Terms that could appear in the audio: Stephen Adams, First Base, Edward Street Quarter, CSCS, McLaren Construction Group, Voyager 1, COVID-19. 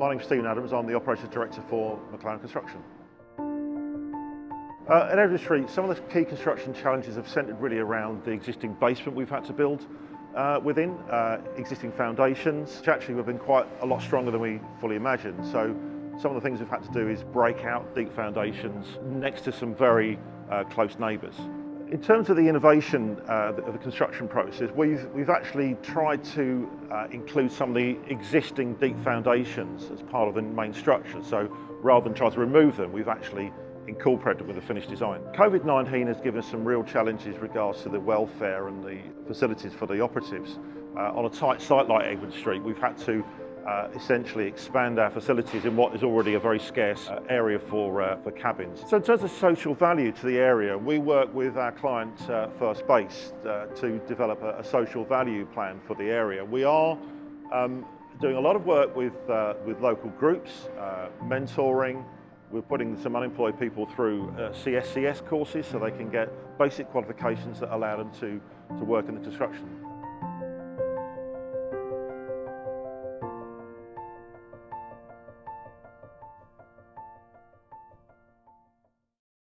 My name's Stephen Adams, I'm the Operations Director for McLaren Construction. At Edward Street, some of the key construction challenges have centred really around the existing basement we've had to build within, existing foundations, which actually have been quite a lot stronger than we fully imagined. So some of the things we've had to do is break out deep foundations next to some very close neighbours. In terms of the innovation of the construction process, we've actually tried to include some of the existing deep foundations as part of the main structure. So rather than try to remove them, we've actually incorporated them with a finished design. COVID-19 has given us some real challenges in regards to the welfare and the facilities for the operatives. On a tight site like Edward Street, we've had to essentially expand our facilities in what is already a very scarce area for cabins. So in terms of social value to the area, we work with our client First Base to develop a social value plan for the area. We are doing a lot of work with local groups, mentoring. We're putting some unemployed people through CSCS courses so they can get basic qualifications that allow them to work in the construction.